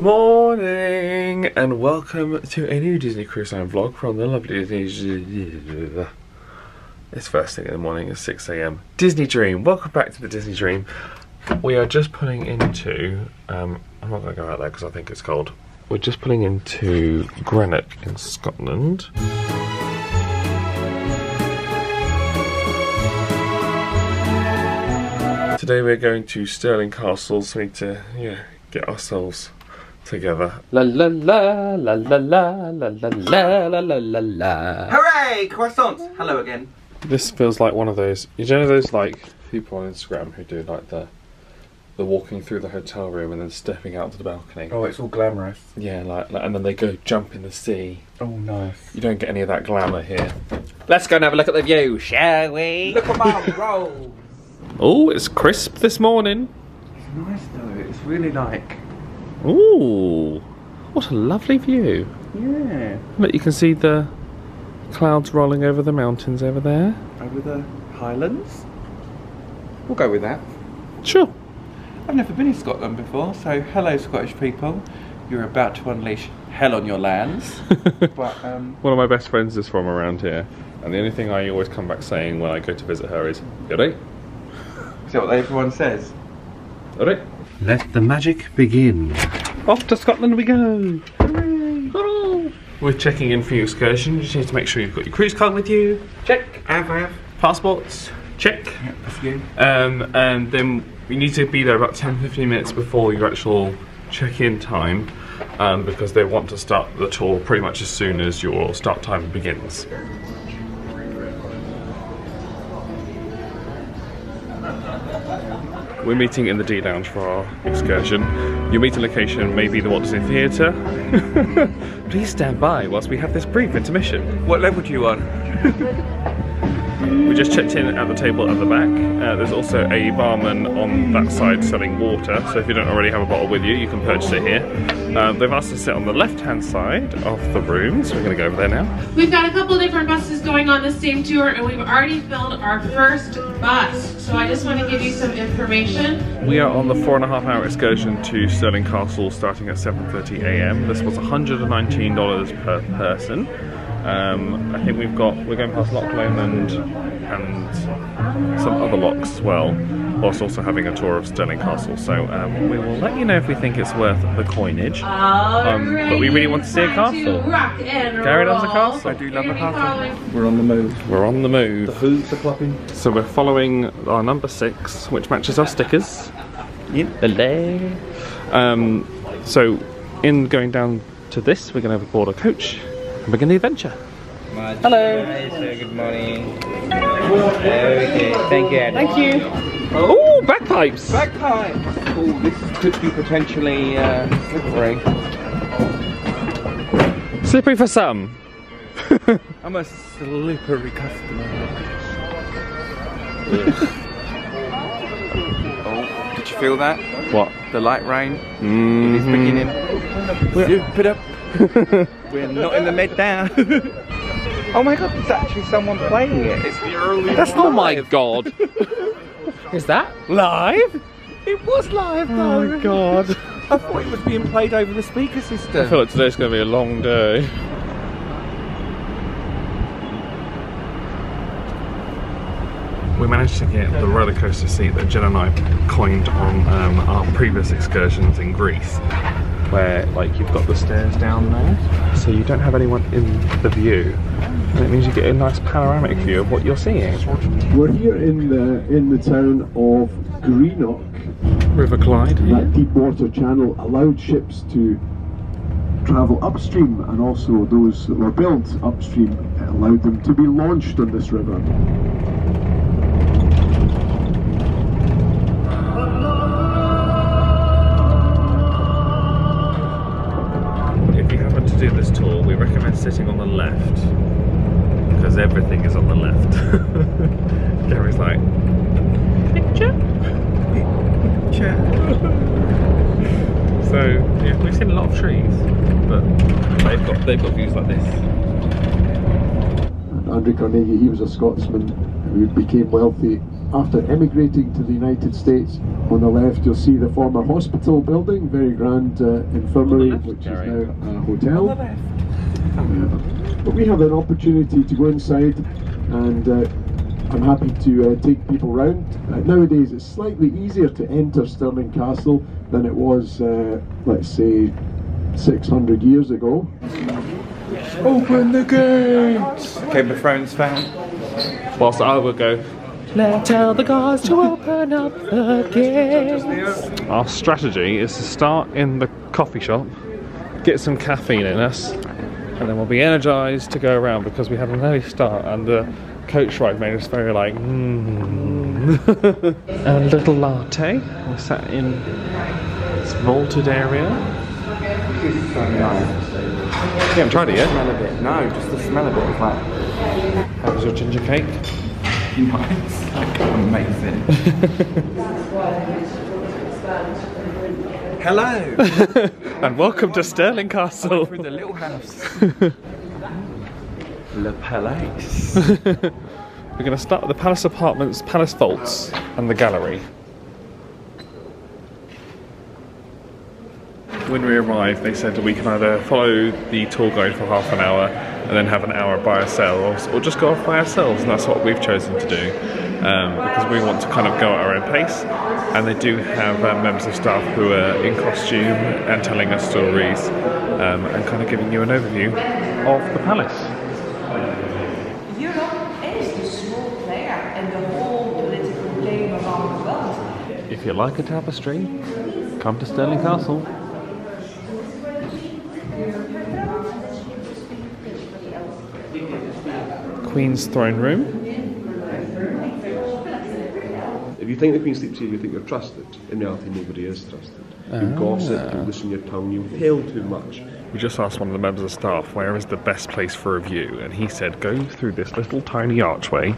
Morning and welcome to a new Disney Cruise Line vlog from the lovely Disney. It's first thing in the morning at 6 AM. Disney Dream, welcome back to the Disney Dream. We are just pulling into, I'm not going to go out there because I think it's cold. We're just pulling into Greenock in Scotland. Today we're going to Stirling Castle, so we need to get ourselves together. La la la la la la la la la la la la. Hooray! Croissants! Hello again. This feels like one of those, you know those like people on Instagram who do like the walking through the hotel room and then stepping out to the balcony. Oh, it's all glamorous. Yeah, like and then they go jump in the sea. Oh, nice. You don't get any of that glamour here. Let's go and have a look at the view, shall we? Look at my roll. Oh, it's crisp this morning. It's nice though, it's really like... Ooh, what a lovely view. Yeah. Look, you can see the clouds rolling over the mountains over there. Over the highlands? We'll go with that. Sure. I've never been in Scotland before, so hello Scottish people. You're about to unleash hell on your lands. But, one of my best friends is from around here, and the only thing I always come back saying when I go to visit her is, good day. Is that what everyone says? All right. Let the magic begin. Off to Scotland we go. Hooray. Hooray. We're checking in for your excursion. You just need to make sure you've got your cruise card with you. Check. Have. Passports. Check. Yep, that's you. And then you need to be there about 10-15 minutes before your actual check-in time, because they want to start the tour pretty much as soon as your start time begins. We're meeting in the D-Lounge for our excursion. Your meeting location may be the Walt Disney Theatre. Please stand by whilst we have this brief intermission. What level do you want? We just checked in at the table at the back. There's also a barman on that side selling water, so if you don't already have a bottle with you, you can purchase it here. They've asked us to sit on the left-hand side of the room, so we're going to go over there now. We've got a couple different buses going on this same tour, and we've already filled our first bus, so I just want to give you some information. We are on the 4.5-hour excursion to Stirling Castle starting at 7:30 AM. This was $119 per person. I think we're going past Loch Lomond and some other locks as well, whilst also having a tour of Stirling Castle. So we will let you know if we think it's worth the coinage. But we really want to see a castle. Gary loves a castle. I do love a castle. We're on the move. We're on the move. The hooves are clapping. So we're following our number 6, which matches our stickers. So in going down to this, we're going to have a border coach. And begin the adventure. Hello. Good morning. Okay, thank you, Andrew. Thank you. Oh, bagpipes. Bagpipes. Oh, this could be potentially slippery. Slippery for some. I'm a slippery customer. Oh, did you feel that? What? The light rain. Mm-hmm. It is beginning. Zip it up. We're not in the mid down. Oh my god, there's actually someone playing it. It's the early. That's not my god. Is that live? It was live though. Oh my god. I thought it was being played over the speaker system. I feel like today's going to be a long day. We managed to get the roller coaster seat that Jen and I coined on our previous excursions in Greece, where like you've got the stairs down there, so you don't have anyone in the view, and it means you get a nice panoramic view of what you're seeing. We're here in the town of Greenock. River Clyde. That deep water channel allowed ships to travel upstream, and also those that were built upstream, it allowed them to be launched on this river. Do this tour, we recommend sitting on the left because everything is on the left. Gary's like, picture. So yeah, we've seen a lot of trees, but they've got views like this. Andrew Carnegie, he was a Scotsman who became wealthy After emigrating to the United States, on the left you'll see the former hospital building, very grand infirmary, which is now a hotel. But we have an opportunity to go inside, and I'm happy to take people round. Nowadays it's slightly easier to enter Stirling Castle than it was, let's say, 600 years ago. Open the gates! Game of Thrones fan. Whilst I will go, now tell the guards to open up the gates. Our strategy is to start in the coffee shop, get some caffeine in us, and then we'll be energised to go around, because we had an early start and the coach ride made us very like A little latte. We're sat in this vaulted area. You haven't tried it yet? Smell of it. No, just the smell of it is like... How was your ginger cake? Nice. Amazing. Hello! And welcome to Stirling Castle. I went through the little house. Le Palais. We're going to start with the Palace Apartments, Palace Vaults and the Gallery. When we arrived, they said that we can either follow the tour guide for half an hour and then have an hour by ourselves, or just go off by ourselves, and that's what we've chosen to do, because we want to kind of go at our own pace. And they do have members of staff who are in costume and telling us stories and kind of giving you an overview of the palace. If you like a tapestry, come to Stirling Castle. Queen's throne room. If you think the Queen sleeps here, you think you're trusted. In reality, nobody is trusted. You gossip, you loosen your tongue, you tell too much. We just asked one of the members of staff where is the best place for a view, and he said go through this little tiny archway,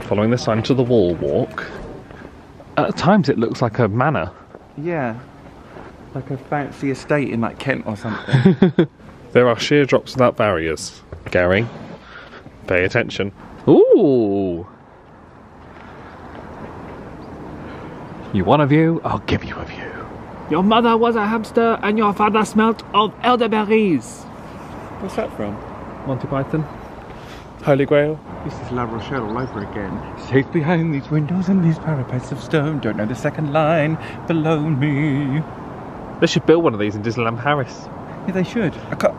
following the sign to the wall walk. At times it looks like a manor. Yeah, like a fancy estate in like Kent or something. There are sheer drops without barriers, Gary. Pay attention. Ooh! You want a view? I'll give you a view. Your mother was a hamster and your father smelt of elderberries. What's that from? Monty Python. Holy Grail. This is La Rochelle all over again. Safe behind these windows and these parapets of stone. Don't know the second line below me. They should build one of these in Disneyland Paris. Yeah, they should. I can't...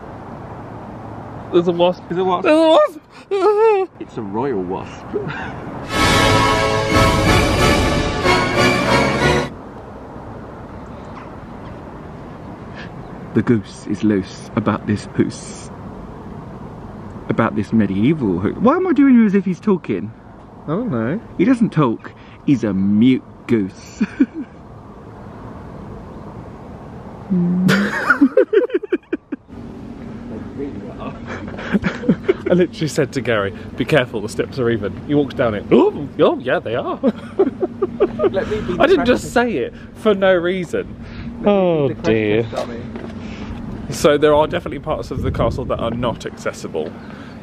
There's a wasp. There's a wasp. There's a wasp! It's a royal wasp. The goose is loose about this hoose. About this medieval hook. Why am I doing him as if he's talking? I don't know. He doesn't talk. He's a mute goose. I literally said to Gary, be careful, the steps are even. He walks down it. Ooh, oh, yeah, they are. Let me be I didn't just say it for no reason. Oh, dear. So there are definitely parts of the castle that are not accessible,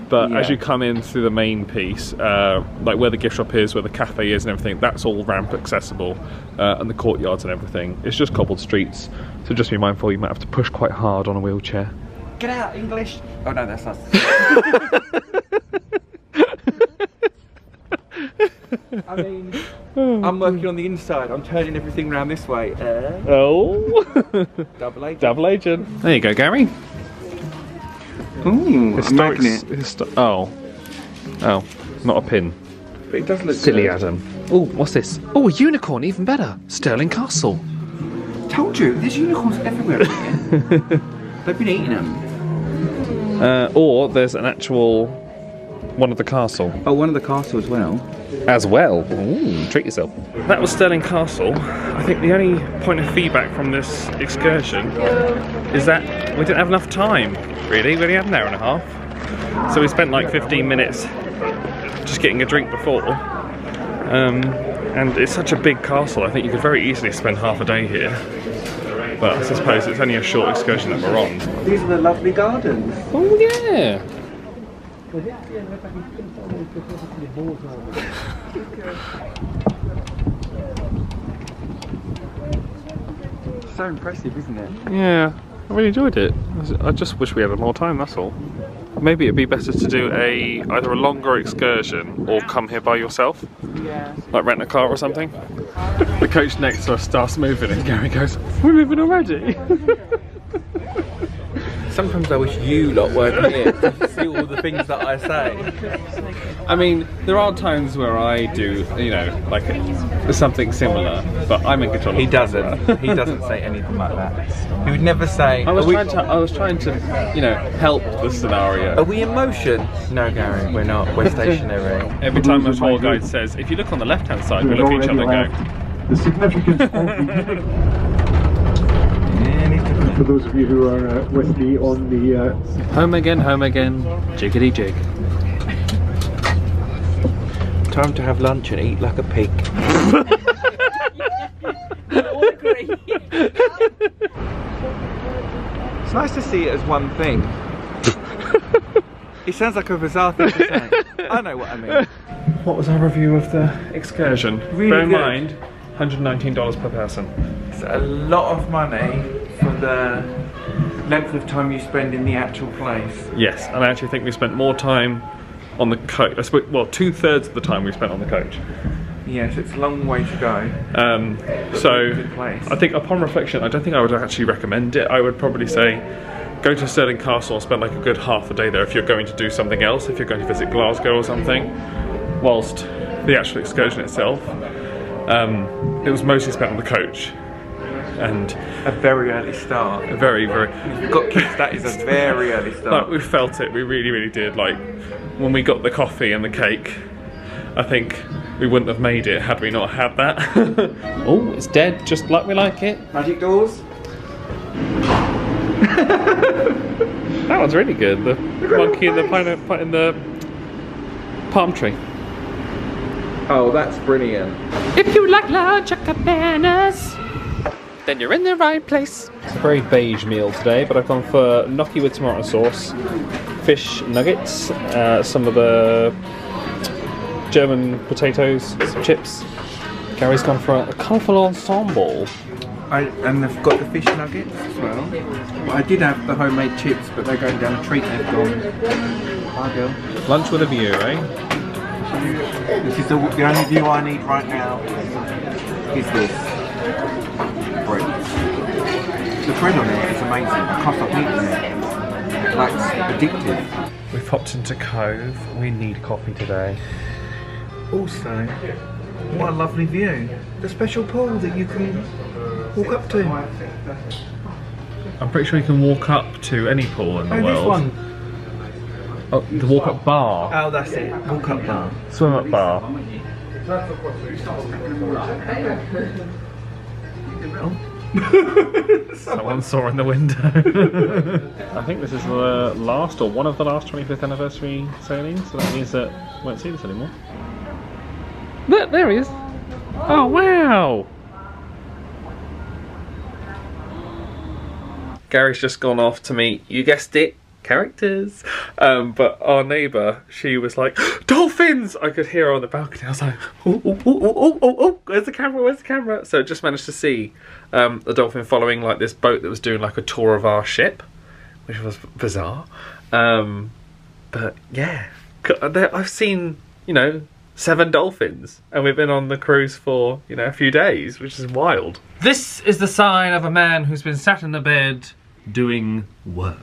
but yeah. As you come in through the main piece, like where the gift shop is, where the cafe is and everything, that's all ramp accessible, and the courtyards and everything. It's just cobbled streets, so just be mindful you might have to push quite hard on a wheelchair. Get out, English! Oh no, that's not... I mean, I'm working on the inside. I'm turning everything round this way. Oh, double agent. Double agent. There you go, Gary. Ooh, a magnet. Oh, oh, not a pin. But it does look silly, good. Adam. Oh, what's this? Oh, a unicorn. Even better. Stirling Castle. Told you, there's unicorns everywhere. They've been eating them. Or there's an actual one of the castle. Oh, one of the castle as well. As well. Ooh, treat yourself. That was Stirling Castle. I think the only point of feedback from this excursion is that we didn't have enough time, really. We only had an hour and a half. So we spent like 15 minutes just getting a drink before. And it's such a big castle, I think you could very easily spend half a day here. But I suppose it's only a short excursion that we're on. These are the lovely gardens. Oh yeah! so impressive, isn't it? Yeah, I really enjoyed it. I just wish we had more time, that's all. Maybe it'd be better to do either a longer excursion or come here by yourself. Yeah. Like rent a car or something. The coach next to us starts moving and Gary goes, "We're moving already." Sometimes I wish you lot weren't here to see all the things that I say. I mean, there are times where I do, you know, like something similar, but I'm in control. He doesn't. He doesn't say anything like that. He would never say. I was trying to, you know, help the scenario. Are we in motion? No, Gary, we're not. We're stationary. Every time the tour guide says, "If you look on the left-hand side," we look at each other and go, "The significance." For those of you who are with me on the... home again, jiggity jig. Time to have lunch and eat like a pig. It's nice to see it as one thing. It sounds like a bizarre thing to say. I know what I mean. What was our review of the excursion? Really Bear in mind, $119 per person. It's a lot of money. The length of time you spend in the actual place. Yes, and I actually think we spent more time on the coach. Well, 2/3 of the time we spent on the coach. Yes, it's a long way to go. So I think upon reflection, I don't think I would actually recommend it. I would probably say go to Stirling Castle and spend like a good half a day there if you're going to do something else, if you're going to visit Glasgow or something, whilst the actual excursion itself, it was mostly spent on the coach. And a very early start. A very, very. You've got kids, that is a very early start. Like, we felt it, we really, really did. Like, when we got the coffee and the cake, I think we wouldn't have made it had we not had that. Oh, it's dead, just like we like it. Magic doors. That one's really good. The monkey in the pineapple in the palm tree. Oh, that's brilliant. If you like large cabanas, then you're in the right place. It's a very beige meal today, but I've gone for gnocchi with tomato sauce, fish nuggets, some of the German potatoes, some chips. Gary's gone for a colourful ensemble. And they've got the fish nuggets as well. Well, I did have the homemade chips, but they're going down a treat. They've gone. Bye, girl. Lunch with a view, eh? This is the only view I need right now. Is this. The bread on it is amazing. I can't stop eating it. Like, addictive. We've popped into Cove. We need coffee today. Also, what a lovely view. The special pool that you can walk up to. I'm pretty sure you can walk up to any pool in the world. This one. Oh, the walk-up bar. Oh, that's it. Walk-up bar. Swim-up bar. Someone saw in the window. I think this is the last or one of the last 25th anniversary sailings, so that means that we won't see this anymore. Look, there he is. Oh wow! Gary's just gone off to meet, you guessed it, characters. But our neighbour, she was like, dolphins! I could hear her on the balcony. I was like, oh, oh, oh, oh, oh, oh, where's the camera, where's the camera? So I just managed to see the dolphin following like this boat that was doing like a tour of our ship, which was bizarre. But yeah, I've seen, you know, 7 dolphins, and we've been on the cruise for, you know, a few days, which is wild. This is the sign of a man who's been sat in a bed doing work.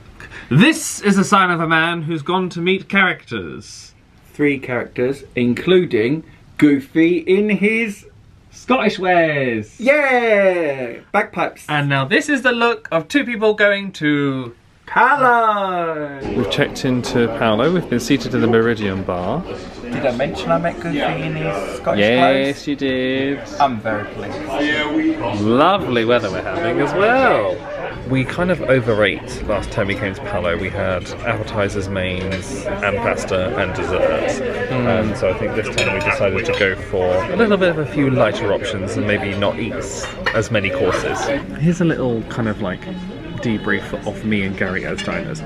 This is a sign of a man who's gone to meet characters. 3 characters, including Goofy in his Scottish wares. Yeah! Bagpipes. And now this is the look of 2 people going to Paolo. We've checked into Paolo. We've been seated in the Meridian Bar. Did I mention I met Goofy in his Scottish wares? Yes, you did. I'm very pleased. Lovely weather we're having as well. We kind of overate. Last time we came to Paolo, we had appetizers, mains, and pasta, and desserts. And so I think this time we decided to go for a little bit of a few lighter options and maybe not eat as many courses. Here's a little kind of like debrief of me and Gary as diners.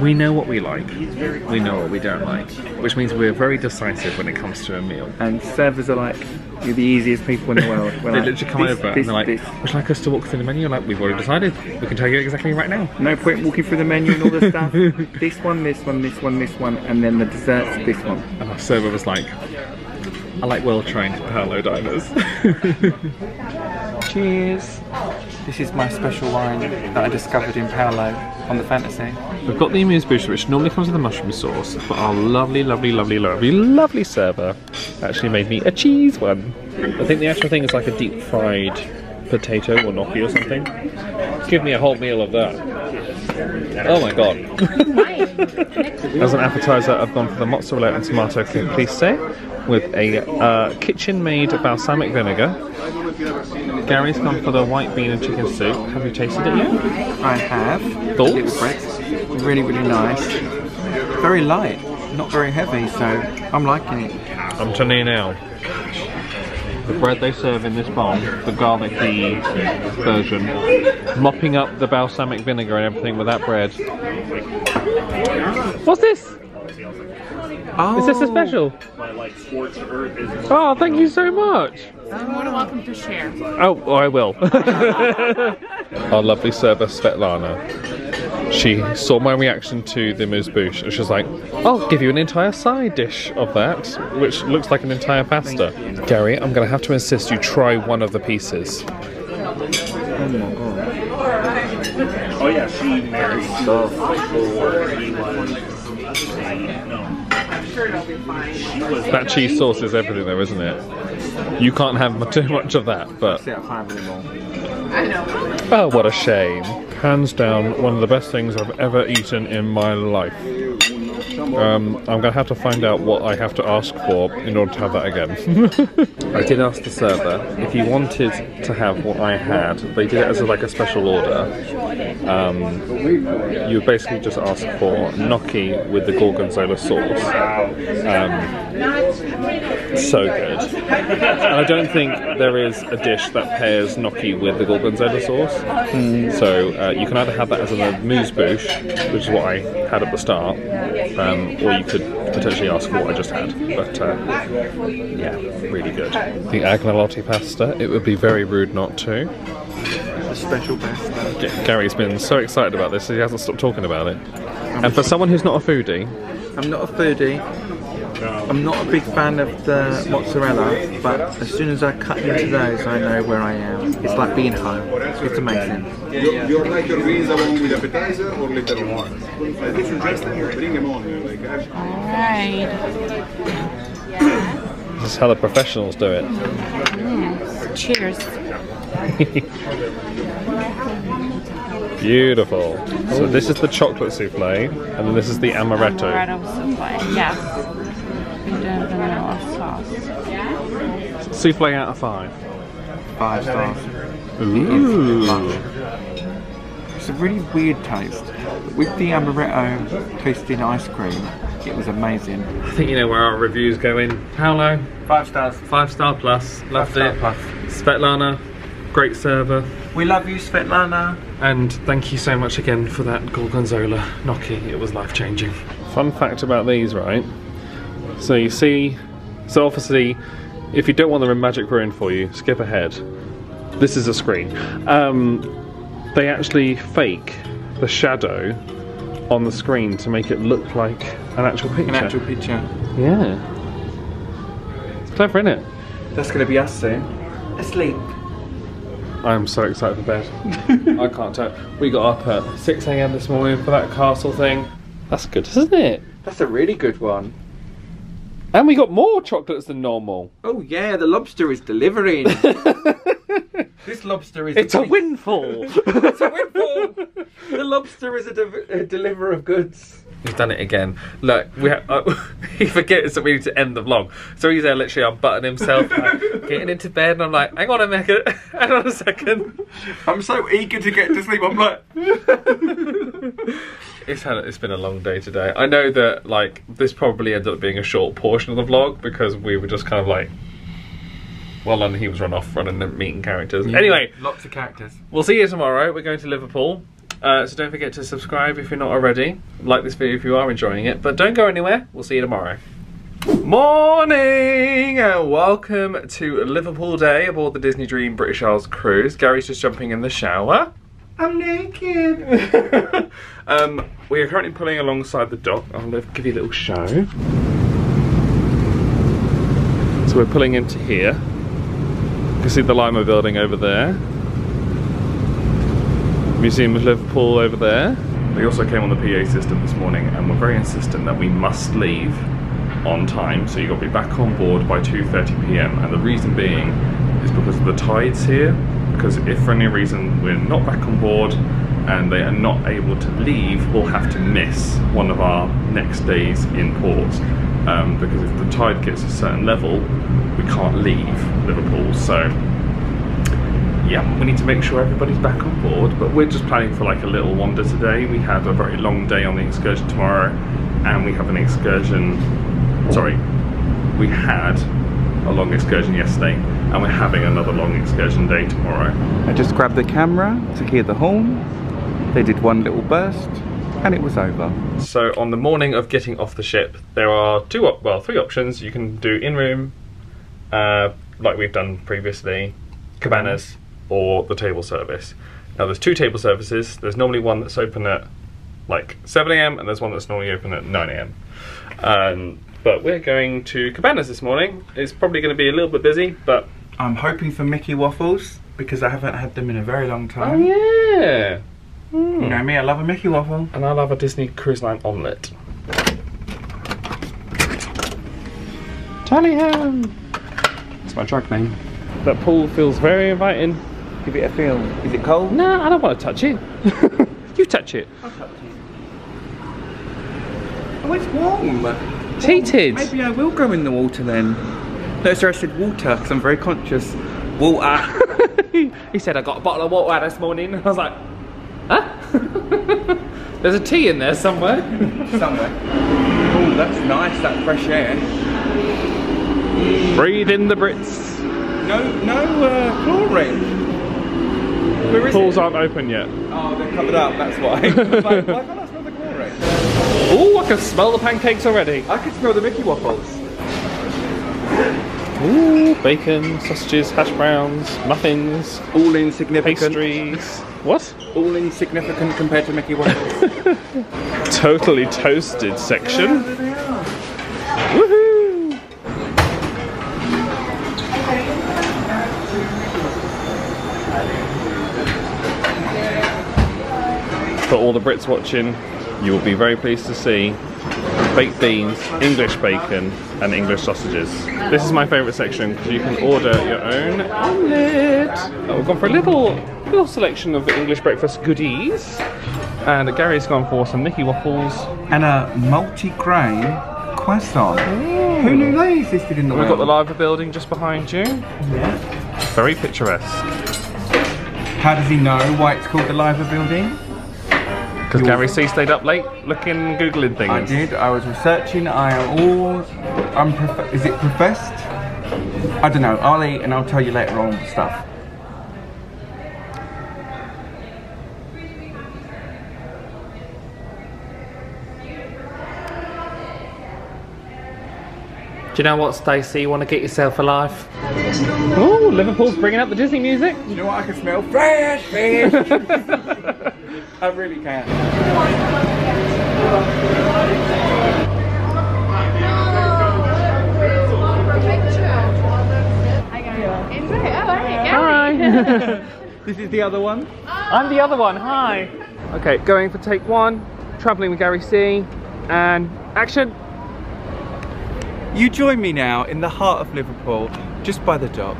We know what we like, we know what we don't like, which means we're very decisive when it comes to a meal. And servers are like, you're the easiest people in the world. They like, literally come over and they're like, would you like us to walk through the menu? Like, we've already decided, we can tell you exactly right now. No point walking through the menu and all the stuff. This one, this one, this one, this one, and then the desserts, this one. And our server was like, I like well-trained Paolo diners. Cheers! This is my special wine that I discovered in Paolo on the Fantasy. We've got the amuse-bouche, which normally comes with a mushroom sauce, but our lovely server actually made me a cheese one. I think the actual thing is like a deep-fried potato or gnocchi or something. Give me a whole meal of that. Oh my god. As an appetizer, I've gone for the mozzarella and tomato caprese with a kitchen-made balsamic vinegar. Gary's gone for the white bean and chicken soup. Have you tasted it yet? I have. Thoughts? Really, really nice. Very light, not very heavy, so I'm liking it. I'm telling you now. The bread they serve in this bowl, the garlicky version, mopping up the balsamic vinegar and everything with that bread. What's this? Oh. Is this a special? Oh, thank you so much. You're more than welcome to share. Oh, I will. Our lovely server, Svetlana, she saw my reaction to the amuse-bouche and she's like, I'll give you an entire side dish of that, which looks like an entire pasta. Gary, I'm going to have to insist you try one of the pieces. Oh my god. Oh yeah, she married stuff before anyone. That cheese sauce is everything though, isn't it? You can't have too much of that, but... Oh, what a shame. Hands down, one of the best things I've ever eaten in my life. I'm gonna have to find out what I have to ask for in order to have that again. I did ask the server if he wanted to have what I had. They did it as like a special order. You basically just ask for gnocchi with the Gorgonzola sauce. So good. And I don't think there is a dish that pairs gnocchi with the Gorgonzola sauce. So you can either have that as an amuse-bouche, which is what I had at the start, or you could potentially ask for what I just had, but yeah, really good. The agnolotti pasta, it would be very rude not to. A special pasta. Gary's been so excited about this, he hasn't stopped talking about it. And for someone who's not a foodie... I'm not a foodie, I'm not a big fan of the mozzarella, but as soon as I cut into those I know where I am. It's like being home, it's amazing. You're like your beans along with appetizer or later on? If you dress them, bring them on. Alright. This is how the professionals do it. Yes. Cheers. Beautiful. So this is the chocolate souffle and this is the amaretto. Amaretto souffle, yes. Sauce. Souffle out of 5. 5 stars. Ooh. It's a really weird taste. With the amaretto toasted in ice cream, it was amazing. I think you know where our reviews go in. Paolo. 5 stars. 5-star plus. Loved it. Svetlana, great server. We love you, Svetlana. And thank you so much again for that Gorgonzola gnocchi. It was life-changing. Fun fact about these, right? So you see, so obviously, if you don't want the magic ruined for you, skip ahead. This is a screen. They actually fake the shadow on the screen to make it look like an actual picture. An actual picture. Yeah. It's clever, isn't it? That's going to be us soon. Asleep. I'm so excited for bed. I can't tell. We got up at 6 AM this morning for that castle thing. That's good, isn't it? That's a really good one. And we got more chocolates than normal. Oh yeah, the lobster is delivering. This lobster is... It's a windfall. It's a windfall. The lobster is a deliverer of goods. We've done it again. Look, we he forgets that we need to end the vlog. So he's there literally unbuttoning himself, like, getting into bed, and I'm like, hang on a second. I'm so eager to get to sleep, I'm like... It's been a long day today. I know that like this probably ended up being a short portion of the vlog because we were just kind of like... Well, and he was running and meeting characters. Yeah, anyway. Lots of characters. We'll see you tomorrow. We're going to Liverpool. So don't forget to subscribe if you're not already. Like this video if you are enjoying it. But don't go anywhere. We'll see you tomorrow. Morning and welcome to Liverpool Day aboard the Disney Dream British Isles cruise. Gary's just jumping in the shower. I'm naked. We are currently pulling alongside the dock. I'll give you a little show. So we're pulling into here. You can see the Limer building over there. Museum of Liverpool over there. We also came on the PA system this morning and were very insistent that we must leave on time, so you got to be back on board by 2:30 p.m. and the reason being is because of the tides here, because if for any reason we're not back on board and they are not able to leave, we'll have to miss one of our next days in port, because if the tide gets a certain level we can't leave Liverpool. So yeah, we need to make sure everybody's back on board, but we're just planning for like a little wander today. We have a very long day on the excursion tomorrow, and we have an excursion, sorry, we had a long excursion yesterday and we're having another long excursion day tomorrow. I just grabbed the camera to hear the horn, they did one little burst and it was over. So on the morning of getting off the ship there are three options. You can do in-room, like we've done previously, Cabanas or the table service. Now there's two table services, there's normally one that's open at like 7 a.m. and there's one that's normally open at 9 a.m. But we're going to Cabanas this morning. It's probably going to be a little bit busy, but I'm hoping for Mickey waffles because I haven't had them in a very long time. Oh yeah! Mm. You know me, I love a Mickey waffle. And I love a Disney Cruise Line omelette. Tallyham! That's my drug name. That pool feels very inviting. Give it a feel. Is it cold? No, I don't want to touch it. You touch it. I'll touch it. Oh, it's warm. It's heated. Maybe I will go in the water then. No, sir, I said water because I'm very conscious. Water. He said I got a bottle of water this morning. I was like, huh? There's a tea in there somewhere. Somewhere. Oh, that's nice, that fresh air. Breathe in the Brits. No, chlorine. Where is pools it? Aren't open yet. Oh, they're covered up, that's why. Like, why can't I smell the chlorine? Oh, I can smell the pancakes already. I can smell the Mickey waffles. Ooh, bacon, sausages, hash browns, muffins. All insignificant. Pastries. What? All insignificant compared to Mickey waffles. Totally toasted section. Yeah, there they are. Woohoo! For all the Brits watching, you will be very pleased to see baked beans, English bacon and English sausages. This is my favourite section because you can order your own omelette. Oh, we've gone for a little selection of English breakfast goodies. And Gary's gone for some Mickey waffles. And a multi-grain croissant. Ooh. Who knew they existed in the world? We've got the Liver Building just behind you. Yeah. Very picturesque. How does he know why it's called the Liver Building? Because Gary C stayed up late looking, googling things. I did, I was researching, is it professed? I don't know, I'll eat and I'll tell you later on stuff. Do you know what, Stacey, you want to get yourself alive? Oh, Liverpool's bringing up the Disney music. Do you know what, I can smell fresh fish. I really can. Hi. This is the other one. I'm the other one. Hi. Okay, going for take one. Travelling with Gary C. And action. You join me now in the heart of Liverpool, just by the dock.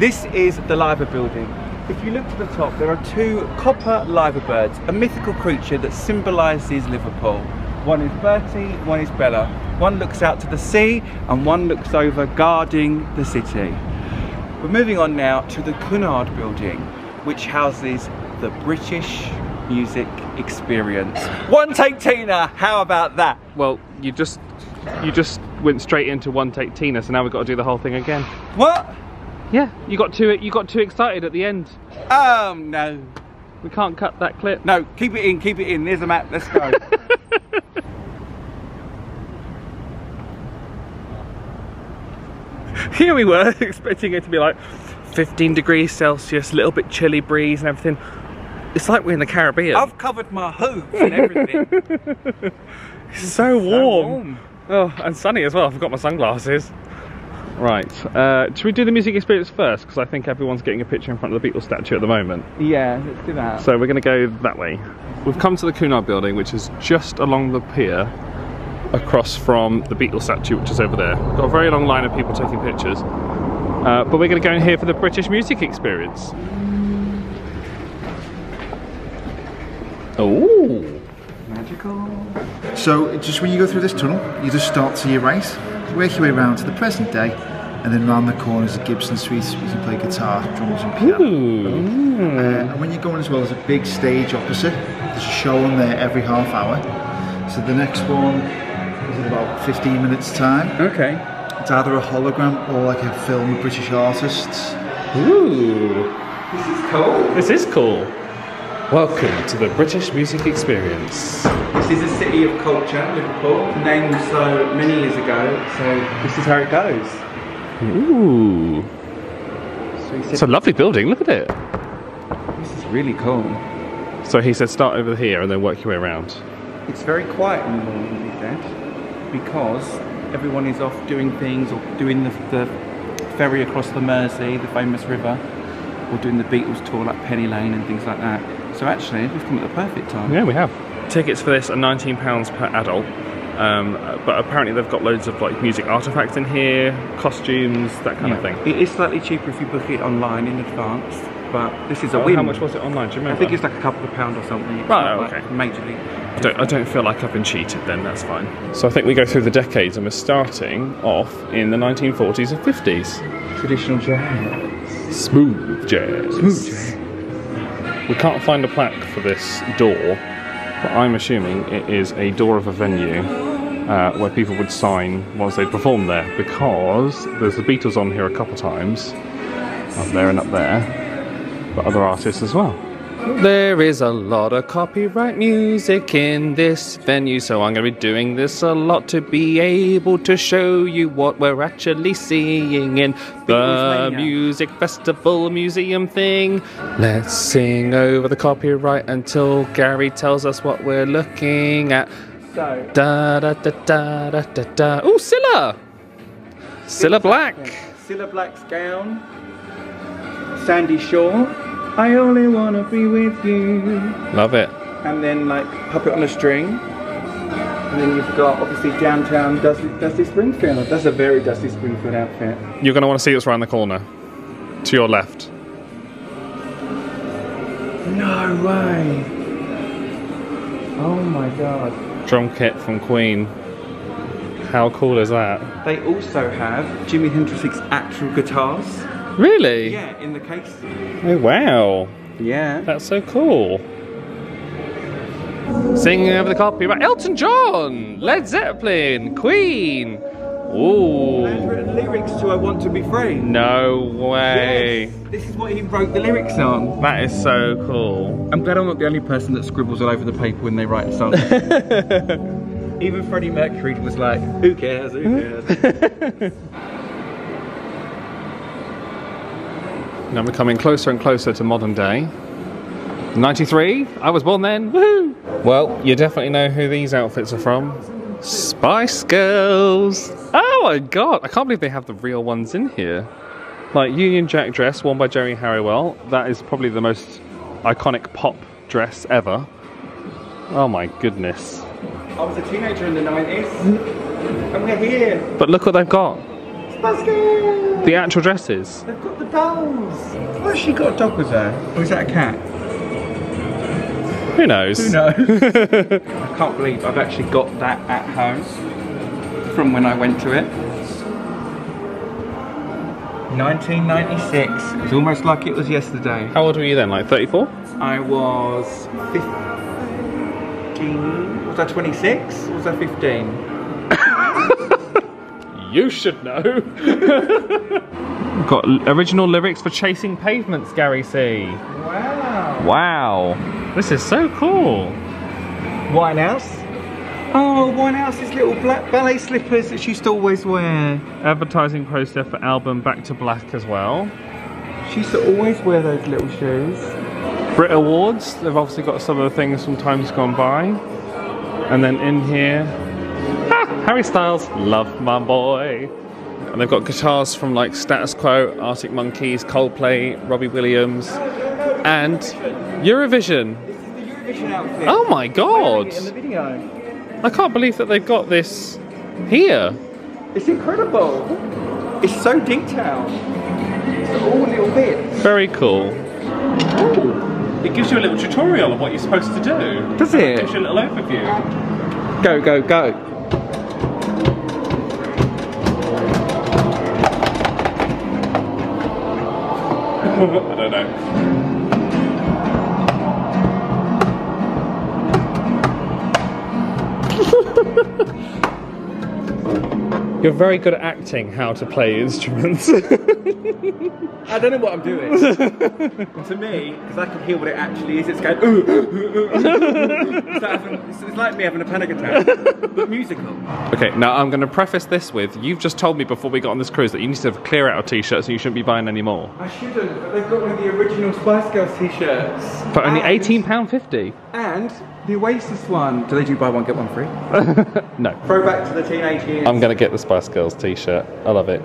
This is the Liver Building. If you look to the top, there are two copper liverbirds, a mythical creature that symbolises Liverpool. One is Bertie, one is Bella. One looks out to the sea and one looks over, guarding the city. We're moving on now to the Cunard building, which houses the British Music Experience. One take Tina, how about that? Well, you just went straight into one take Tina, so now we've got to do the whole thing again. What? Yeah, you got too excited at the end. Oh no. We can't cut that clip. No, keep it in, there's the map, let's go. Here we were, expecting it to be like 15 degrees Celsius, a little bit chilly breeze and everything. It's like we're in the Caribbean. I've covered my hooves and everything. It's so warm. Oh, and sunny as well, I forgot my sunglasses. Right, should we do the music experience first? Because I think everyone's getting a picture in front of the Beatles statue at the moment. Yeah, let's do that. So we're going to go that way. We've come to the Cunard building, which is just along the pier, across from the Beatles statue, which is over there. We've got a very long line of people taking pictures. But we're going to go in here for the British Music Experience. Oh, magical. So just when you go through this tunnel, you just start to your right. Work your way around to the present day, and then round the corners of Gibson Street, you can play guitar, drums and piano. And when you're going as well, there's a big stage opposite. There's a show on there every half hour. So the next one is in about 15 minutes time. Okay. It's either a hologram or like a film of British artists. Ooh. This is cool. This is cool. Welcome to the British Music Experience. This is a city of culture, Liverpool, named so many years ago, so this is how it goes. Ooh. So it's a lovely building, look at it. This is really cool. So he said start over here and then work your way around. It's very quiet in the morning, he said, because everyone is off doing things or doing the ferry across the Mersey, the famous river, or doing the Beatles tour like Penny Lane and things like that. So actually, we've come at the perfect time. Yeah, we have. Tickets for this are £19 per adult, but apparently they've got loads of like music artifacts in here, costumes, that kind of thing. It is slightly cheaper if you book it online in advance, but this is a win. How much was it online? Do you remember? I think it's like a couple of pounds or something. It's right, okay. Like majorly. I don't feel like I've been cheated then, that's fine. So I think we go through the decades and we're starting off in the 1940s and 50s. Traditional jazz. Smooth jazz. Smooth jazz. We can't find a plaque for this door, but I'm assuming it is a door of a venue where people would sign once they'd performed there, because there's the Beatles on here a couple of times, up there and up there, but other artists as well. There is a lot of copyright music in this venue, so I'm going to be doing this a lot to be able to show you what we're actually seeing in the music festival museum thing. Let's sing over the copyright until Gary tells us what we're looking at. So. Da da da da da da da. Oh, Cilla! Cilla Black! Cilla Black's gown. Sandy Shaw. I only wanna be with you. Love it. And then like Puppet on a String. And then you've got obviously downtown Dusty Springfield. That's a very Dusty Springfield outfit. You're gonna wanna see what's around the corner. To your left. No way. Oh my god. Drum kit from Queen. How cool is that? They also have Jimi Hendrix's actual guitars. Really? Yeah, in the case. Oh wow. Yeah. That's so cool. Singing over the copyright. Elton John, Led Zeppelin, Queen. Ooh. I've written lyrics to I Want to Be Free. No way. Yes, this is what he wrote the lyrics on. That is so cool. I'm glad I'm not the only person that scribbles all over the paper when they write songs. Even Freddie Mercury was like, who cares, who cares. Now we're coming closer and closer to modern day. 93, I was born then, woohoo! Well, you definitely know who these outfits are from. Spice Girls! Oh my god, I can't believe they have the real ones in here. Like Union Jack dress worn by Jerry Halliwell, that is probably the most iconic pop dress ever. Oh my goodness. I was a teenager in the 90s, and we're here! But look what they've got. Spice Girls! The actual dresses. They've got the dolls. Why she got a dog with her? Or is that a cat? Who knows? Who knows? I can't believe I've actually got that at home from when I went to it. 1996. It's almost like it was yesterday. How old were you then? Like 34? I was 15. Was I 26? Or was I 15? You should know. Got original lyrics for Chasing Pavements, Gary C. Wow. Wow, this is so cool. Winehouse. Oh, Winehouse's little black ballet slippers that she used to always wear. Advertising poster for album Back to Black as well. She used to always wear those little shoes. Brit Awards, they've obviously got some of the things from times gone by. And then in here, Harry Styles, Love My Boy. And they've got guitars from like Status Quo, Arctic Monkeys, Coldplay, Robbie Williams, and Eurovision. This is the Eurovision outfit. Oh my god! In the video. I can't believe that they've got this here. It's incredible. It's so detailed. It's all little bits. Very cool. Ooh. It gives you a little tutorial of what you're supposed to do. Does it? It gives you a little overview. Go, go, go. I don't know. You're very good at acting how to play instruments. I don't know what I'm doing. To me, because I can hear what it actually is, it's going ooh, ooh, ooh, ooh. It's like me having a panic attack, but musical. Okay, now I'm going to preface this with, you've just told me before we got on this cruise that you need to clear out our t-shirts and you shouldn't be buying any more. I shouldn't, but they've got one of the original Spice Girls t-shirts. For only £18.50. And the Oasis one. Do they do buy one, get one free? No. Throwback to the teenage years. I'm going to get the Spice Girls t-shirt, I love it.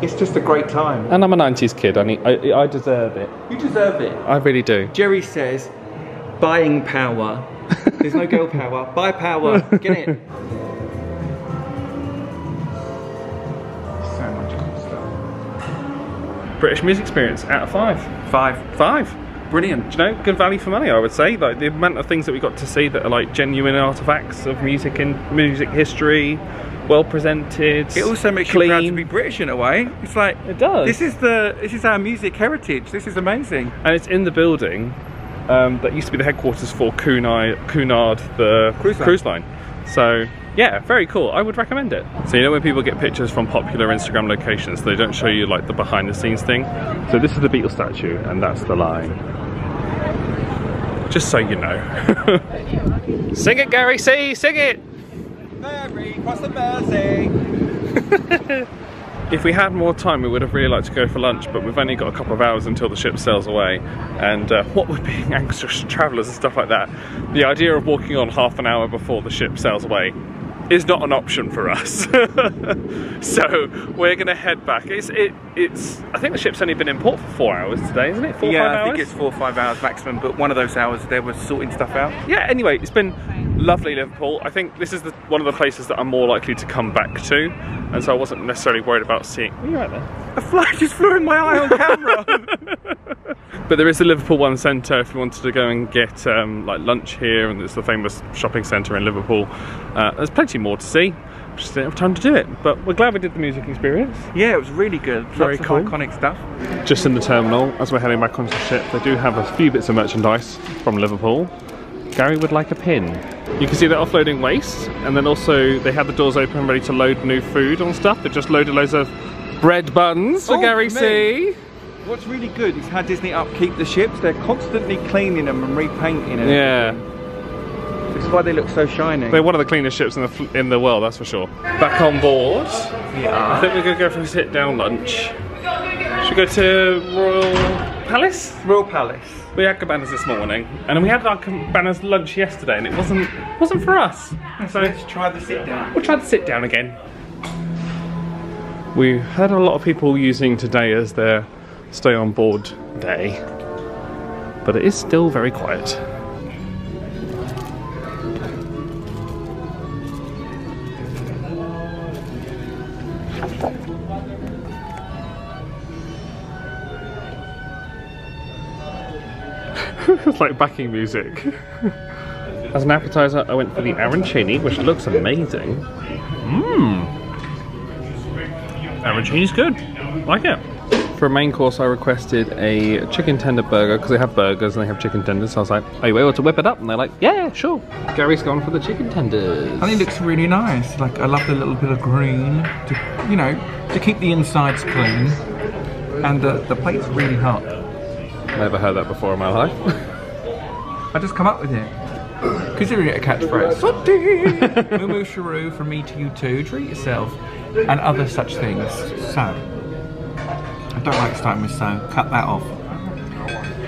It's just a great time. And I'm a 90s kid, I deserve it. You deserve it. I really do. Jerry says, buying power. There's no girl power, buy power, get it. So much cool stuff. British Music Experience, out of 5. 5. Brilliant. Do you know, good value for money I would say. Like the amount of things that we got to see that are like genuine artifacts of music and music history. Well presented. It also makes you proud to be British in a way. It's like it does. This is our music heritage. This is amazing. And it's in the building that used to be the headquarters for Cunard, the cruise line. So yeah, very cool. I would recommend it. So you know when people get pictures from popular Instagram locations, they don't show you like the behind the scenes thing. So this is the Beatles statue, and that's the line. Just so you know. Sing it, Gary C. Sing it. Mary, cross the Mersey. If we had more time we would have really liked to go for lunch, but we've only got a couple of hours until the ship sails away, and what with being anxious travellers and stuff like that, the idea of walking on half an hour before the ship sails away is not an option for us. So we're gonna head back. It's I think the ship's only been in port for 4 hours today, isn't it? Four or five hours? I think it's 4 or 5 hours maximum, but one of those hours there was sorting stuff out. Yeah, anyway, it's been lovely Liverpool. I think this is one of the places that I'm more likely to come back to, and so I wasn't necessarily worried about seeing... Were you right there? A fly just flew in my eye on camera! But there is the Liverpool One Centre if you wanted to go and get like lunch here, and it's the famous shopping centre in Liverpool. There's plenty more to see, just didn't have time to do it, but we're glad we did the music experience. Yeah, it was really good. Very cool. Iconic stuff. Just in the terminal, as we're heading back onto the ship, they do have a few bits of merchandise from Liverpool. Gary would like a pin. You can see they're offloading waste, and then also they had the doors open ready to load new food and stuff. They just loaded loads of bread buns for Gary C. What's really good is how Disney upkeep the ships. They're constantly cleaning them and repainting them. Yeah. This is why they look so shiny. They're one of the cleanest ships in the world, that's for sure. Back on board. Yeah. I think we're going to go for a sit-down lunch. Should we go to Royal Palace? Royal Palace. We had Cabanas this morning, and we had our Cabanas lunch yesterday, and it wasn't for us. So let's try the sit down. We'll try the sit down again. We heard a lot of people using today as their stay on board day, but it is still very quiet. It's like backing music. As an appetizer, I went for the arancini, which looks amazing. Mmm. Arancini's good. I like it. For a main course, I requested a chicken tender burger, because they have burgers and they have chicken tenders. So I was like, are you able to whip it up? And they're like, yeah, sure. Gary's gone for the chicken tenders. I think it looks really nice. Like, I love the little bit of green to, you know, to keep the insides clean. And the plate's really hot. Never heard that before in my life. I just come up with it. Because you're going to get a catchphrase. Sunday! Moo Moo Sharoo from me to you too. Treat yourself. And other such things. So, I don't like starting with so. Cut that off.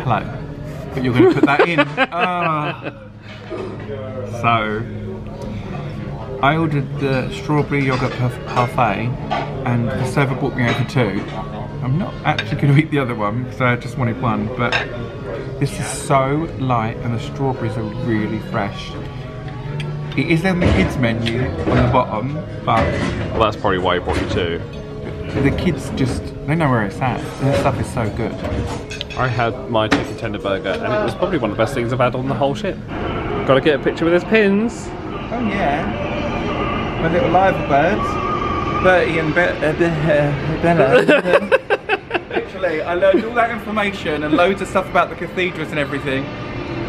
Hello. But you're going to put that in. So, I ordered the strawberry yoghurt parfait and the server brought me over two. I'm not actually going to eat the other one because I just wanted one, but this is so light and the strawberries are really fresh. It is on the kids menu on the bottom, but... Well, that's probably why you bought it too. The kids just, they know where it's at. This stuff is so good. I had my chicken tender burger and it was probably one of the best things I've had on the whole ship. Gotta get a picture with his pins. Oh yeah. My little liver birds. Bertie and Bella. Literally, I learned all that information and loads of stuff about the cathedrals and everything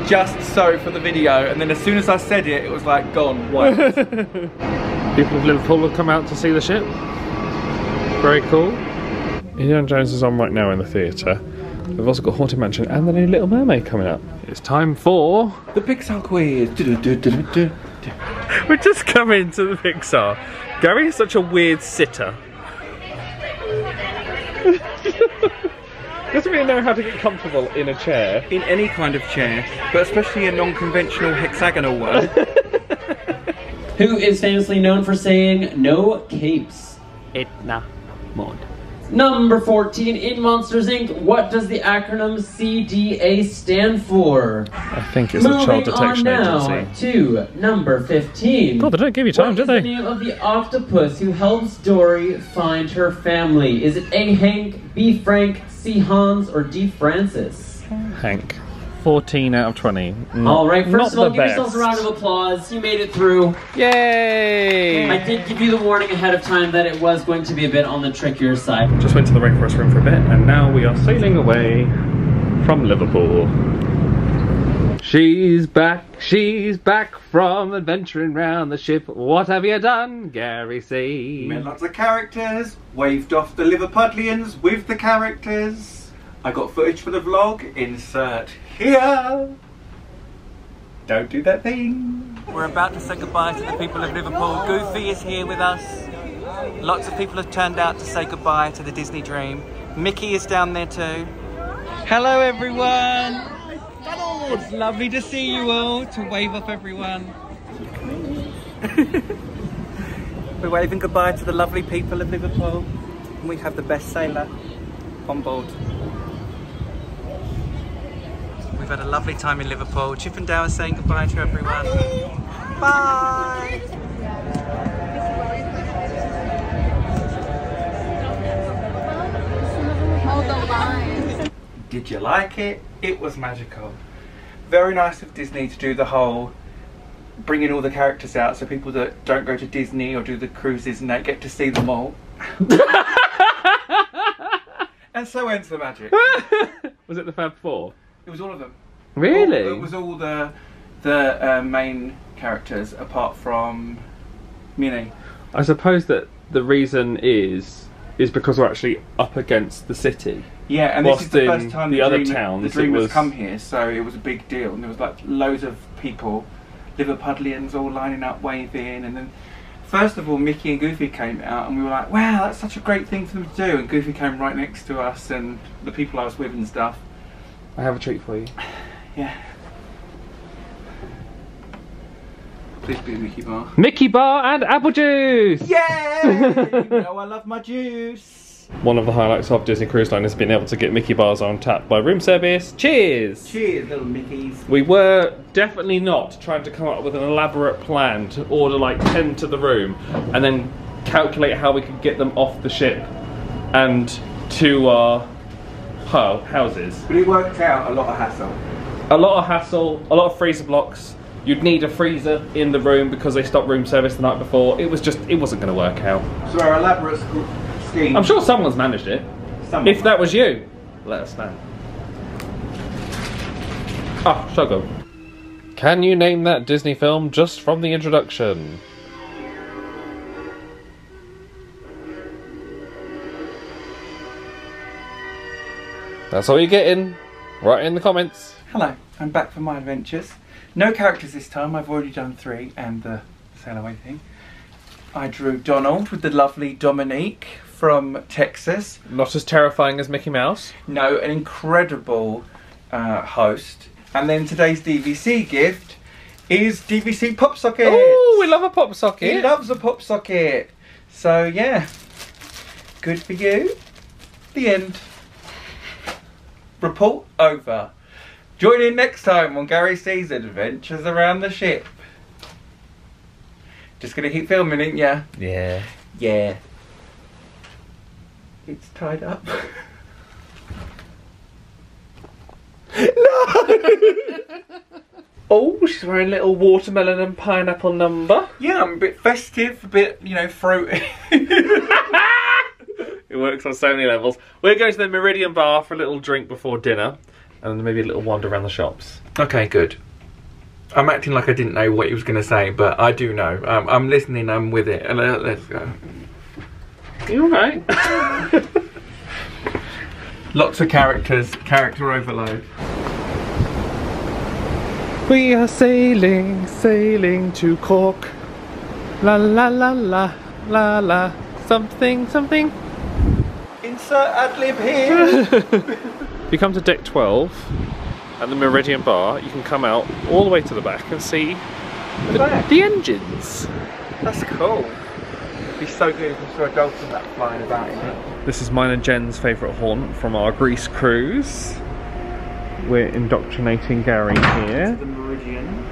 just so for the video, and then as soon as I said it, it was like gone, white. People of Liverpool have come out to see the ship. Very cool. Indiana Jones is on right now in the theatre. We've also got Haunted Mansion and the new Little Mermaid coming up. It's time for... the Pixar quiz. We're just coming to the Pixar. Gary is such a weird sitter. Doesn't really know how to get comfortable in a chair. In any kind of chair, but especially a non-conventional hexagonal one. Who is famously known for saying, no capes? Edna Mode. Number 14, in Monsters, Inc., what does the acronym CDA stand for? I think it's a child detection agency. Moving on now to number 15. God, they don't give you time, do they? What is the name of the octopus who helps Dory find her family? Is it A, Hank, B, Frank, C, Hans, or D, Francis? Hank. 14 out of 20. Alright, first of all, give yourselves a round of applause. You made it through. Yay! I did give you the warning ahead of time that it was going to be a bit on the trickier side. Just went to the rainforest room for a bit, and now we are sailing away from Liverpool. She's back from adventuring round the ship. What have you done, Gary C? Met lots of characters, waved off the Liverpudlians with the characters. I got footage for the vlog, insert here. Don't do that thing. We're about to say goodbye to the people of Liverpool. Goofy is here with us. Lots of people have turned out to say goodbye to the Disney Dream. Mickey is down there too. Hello everyone. It's lovely to see you all, to wave up everyone. We're waving goodbye to the lovely people of Liverpool. And we have the best sailor on board. We've had a lovely time in Liverpool. Chip and Dale is saying goodbye to everyone. Bye! Did you like it? It was magical. Very nice of Disney to do the whole bringing all the characters out so people that don't go to Disney or do the cruises and that get to see them all. And so ends the magic. Was it the Fab Four? It was all of them. Really? It was all the main characters, apart from Minnie. I suppose that the reason is because we're actually up against the city. Yeah, and this is the first time the Dream has come here, so it was a big deal. And there was like loads of people, Liverpudlians all lining up, waving, and then first of all, Mickey and Goofy came out and we were like, wow, that's such a great thing for them to do. And Goofy came right next to us and the people I was with and stuff. I have a treat for you. Yeah. Please be Mickey Bar. Mickey Bar and apple juice! Yeah! You know I love my juice. One of the highlights of Disney Cruise Line has been able to get Mickey Bars on tap by room service. Cheers! Cheers, little Mickeys. We were definitely not trying to come up with an elaborate plan to order like 10 to the room and then calculate how we could get them off the ship and to our... houses. But it worked out a lot of hassle. A lot of hassle, a lot of freezer blocks. You'd need a freezer in the room because they stopped room service the night before. It was just, it wasn't going to work out. So our elaborate scheme... I'm sure someone's managed it. Someone. If that was you, let us know. Ah, so good. Can you name that Disney film just from the introduction? That's all you're getting. Write in the comments. Hello, I'm back for my adventures. No characters this time, I've already done three and the sail away thing. I drew Donald with the lovely Dominique from Texas. Not as terrifying as Mickey Mouse. No, an incredible host. And then today's DVC gift is DVC pop socket. Oh, we love a pop socket. He loves a pop socket. So yeah, good for you. The end. Report over. Join in next time on Gary C's Adventures Around the Ship. Just gonna keep filming, ain't ya? Yeah. Yeah. It's tied up. No! Oh, she's wearing a little watermelon and pineapple number. Yeah, I'm a bit festive, a bit, you know, fruity. It works on so many levels. We're going to the Meridian Bar for a little drink before dinner. And maybe a little wander around the shops. Okay, good. I'm acting like I didn't know what he was going to say, but I do know. I'm listening, I'm with it. Let's go. You alright? Lots of characters, character overload. We are sailing, sailing to Cork. La la la la, la la, something, something. Insert ad lib here. If you come to deck 12 at the Meridian Bar, you can come out all the way to the back and see the engines. That's cool. It'd be so good if we saw a dolphin that flying about in it. This is mine and Jen's favourite haunt from our Greece cruise. We're indoctrinating Gary here. To the Meridian.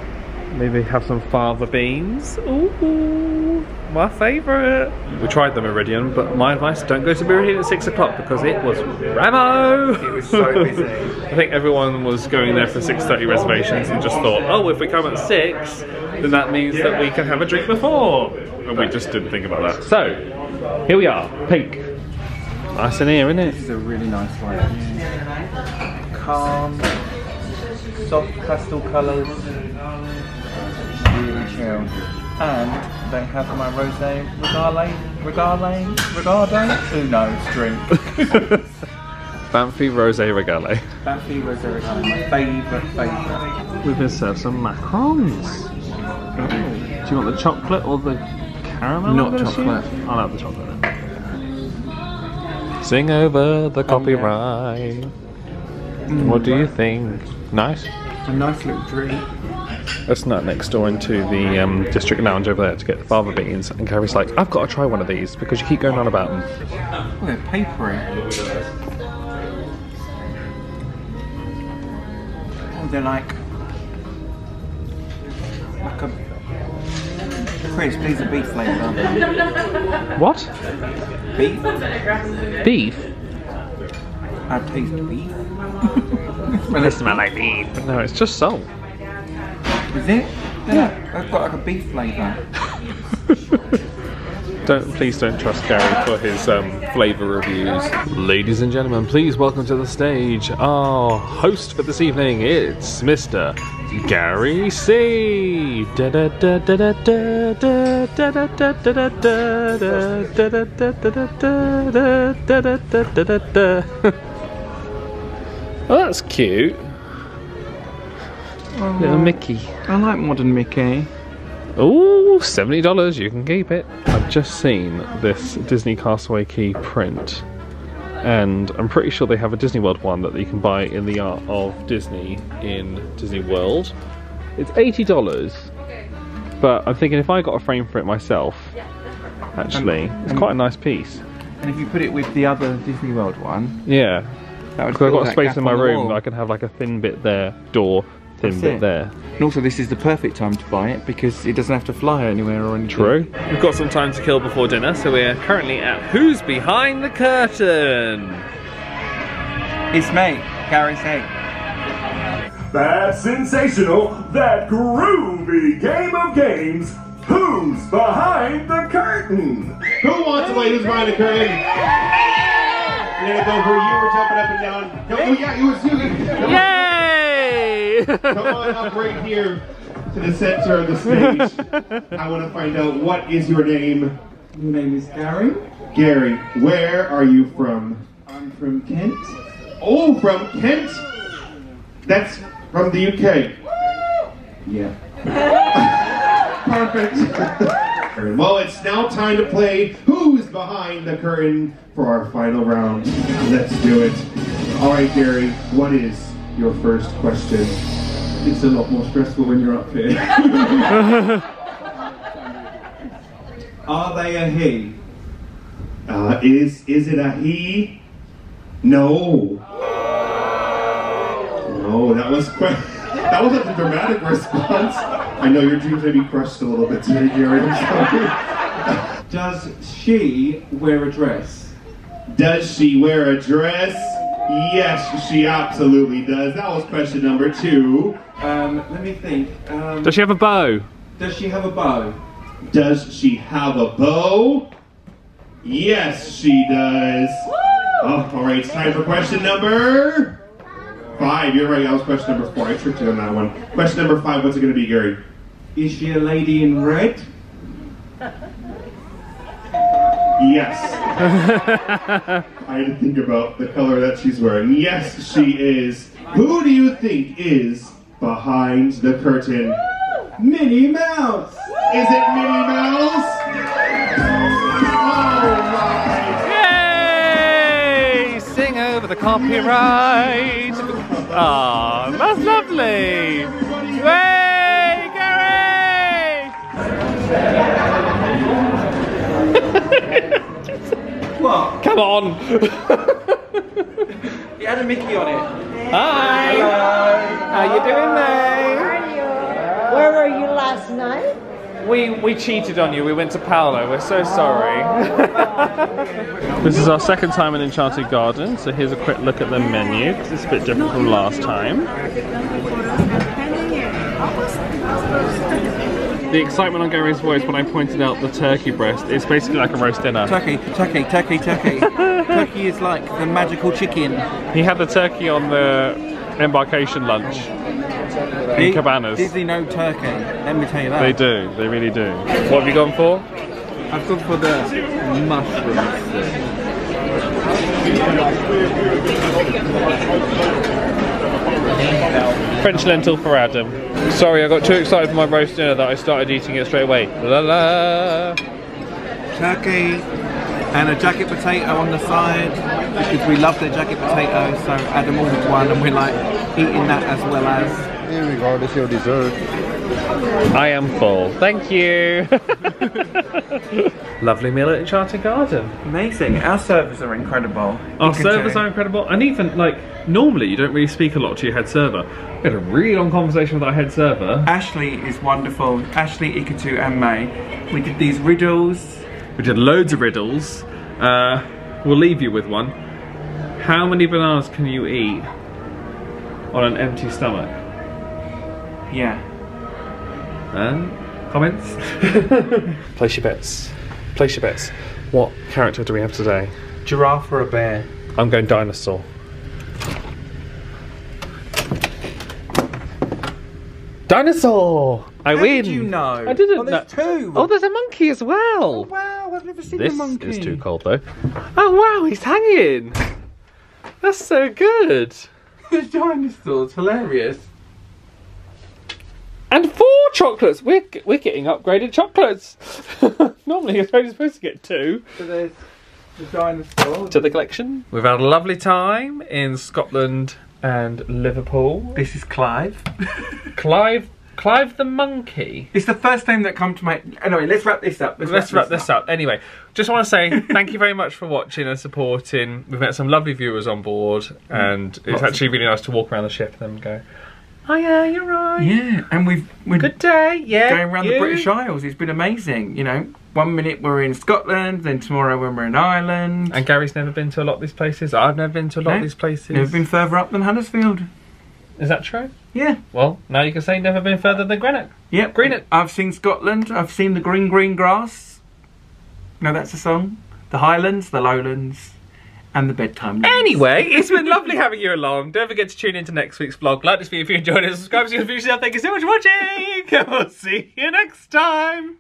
Maybe have some fava beans. Ooh, my favourite. We tried the Meridian, but my advice, don't go to Meridian at 6 o'clock because it was rammo. It was so busy. I think everyone was going there for 6:30 reservations and just thought, oh, if we come at 6, then that means that we can have a drink before. And we just didn't think about that. So, here we are, Pink. Nice in here, isn't it? This is a really nice one. Yeah. Calm, soft pastel colours. Really chill. And they have my rosé regale, who knows, drink. Banffy rosé regale. Banffy rosé regale, my favourite. We've been served some macarons. Oh. Do you want the chocolate or the caramel? Not chocolate. I'll have the chocolate then. Sing over the copyright. Mm, what do you think? Nice? A nice little drink. Let's nut next door into the District Lounge over there to get the fava beans, and Gary's like, I've got to try one of these because you keep going on about them. Oh, they're papery. Oh, they're like a crisp, these are beef flavour. What? Beef? Beef? I taste beef. Well, they smell like beef. No, it's just salt. Is it? Yeah. I've got like a beef flavour. Please don't trust Gary for his flavour reviews. Ladies and gentlemen, please welcome to the stage our host for this evening. It's Mr. Gary C. Oh, that's cute. Oh, little Mickey. I like modern Mickey. Ooh, $70, you can keep it. I've just seen this Disney Castaway Key print, and I'm pretty sure they have a Disney World one that you can buy in the Art of Disney in Disney World. It's $80, but I'm thinking if I got a frame for it myself, actually, it's quite a nice piece. And if you put it with the other Disney World one? Yeah, because I've got space in my room that I can have like a thin bit there, door. Thin bit there. And also this is the perfect time to buy it because it doesn't have to fly anywhere or anything. True. We've got some time to kill before dinner, so we're currently at Who's Behind the Curtain? It's me, Gary C. That's sensational, that groovy game of games, Who's Behind the Curtain? Who wants to play Who's Behind the Curtain? You were jumping up and down. Oh yeah, it was you. Yeah. Come on up right here to the center of the stage. I want to find out, what is your name? My name is Gary. Gary, where are you from? I'm from Kent. Oh, from Kent? That's from the UK. Yeah. Perfect. Well, it's now time to play Who's Behind the Curtain for our final round. Let's do it. All right, Gary, what is your first question? It's a lot more stressful when you're up here. Are they a he? Is it a he? No. No, that was quite... That wasn't a dramatic response. I know your dreams may be crushed a little bit today, Gary. Does she wear a dress? Does she wear a dress? Yes, she absolutely does. That was question number 2. Let me think. Does she have a bow? Does she have a bow? Does she have a bow? Yes, she does. Oh, all right, it's time for question number... 5, you're right, that was question number 4. I tricked you on that one. Question number 5, what's it going to be, Gary? Is she a lady in red? Yes. I had to think about the color that she's wearing. Yes, she is. Who do you think is behind the curtain? Minnie Mouse! Is it Minnie Mouse? Oh my! Yay! Sing over the copyright! Oh, that's lovely! Yay, Gary! What? Come on! It had a Mickey on it. Hi! Hello! How you doing, mate? How are you? Where were you last night? We cheated on you. We went to Paolo. We're so sorry. This is our second time in Enchanted Garden, so here's a quick look at the menu, because it's a bit different from last time. The excitement on Gary's voice when I pointed out the turkey breast, it's basically like a roast dinner. Turkey, turkey, turkey, turkey. Turkey is like the magical chicken. He had the turkey on the embarkation lunch in Cabanas. Disney know turkey, let me tell you that. They do, they really do. What have you gone for? I've gone for the mushrooms. French lentil for Adam. Sorry, I got too excited for my roast dinner that I started eating it straight away. La la. Turkey and a jacket potato on the side because we love their jacket potato, so Adam ordered one and we're like eating that as well as. Here we go, this is your dessert. I am full. Thank you. Lovely meal at Enchanted Garden. Amazing. Our servers are incredible. Our servers are incredible. And even like normally you don't really speak a lot to your head server. We had a really long conversation with our head server. Ashley is wonderful. Ashley, Ikatu and May. We did these riddles. We did loads of riddles. We'll leave you with one. How many bananas can you eat on an empty stomach? Yeah. Comments? Place your bets. Place your bets. What character do we have today? Giraffe or a bear? I'm going dinosaur. Dinosaur! I win! How did you know? I didn't know. Oh, there's two! Oh, there's a monkey as well! Oh, wow, I've never seen the monkey. This is too cold, though. Oh, wow, he's hanging! That's so good! The dinosaur's hilarious. And 4 chocolates! We're getting upgraded chocolates! Normally you're only supposed to get 2. So there's the dinosaur. To the collection. We've had a lovely time in Scotland and Liverpool. This is Clive. Clive the monkey. It's the first name that come to my... Anyway, let's wrap this up. Let's wrap this up. Anyway, just want to say thank you very much for watching and supporting. We've met some lovely viewers on board and it's actually really nice to walk around the ship and then go... Oh yeah, you're right. Yeah, and we're good day. Yeah, going around the British Isles. It's been amazing. You know, one minute we're in Scotland, then tomorrow when we're in Ireland. And Gary's never been to a lot of these places. I've never been to a lot of these places. Never been further up than Huddersfield. Is that true? Yeah. Well, now you can say never been further than Greenock. Yep, Greenock. I've seen Scotland. I've seen the green, green grass. No, that's a song. The Highlands, the Lowlands. And the bedtime news. Anyway, it's been lovely having you along. Don't forget to tune in to next week's vlog. Like this video if you enjoyed it. Subscribe to yourself. Thank you so much for watching. And we'll see you next time.